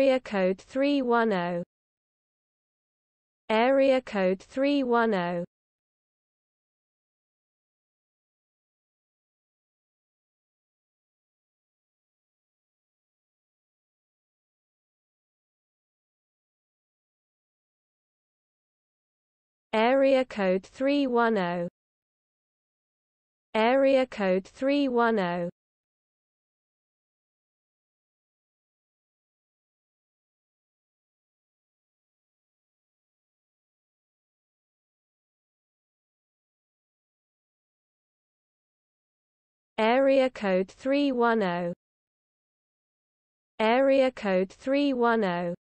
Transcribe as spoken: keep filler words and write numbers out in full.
Area code three one zero. Area code three one zero. Area code three one zero. Area code three one zero. Area code three one zero. Area code three one zero.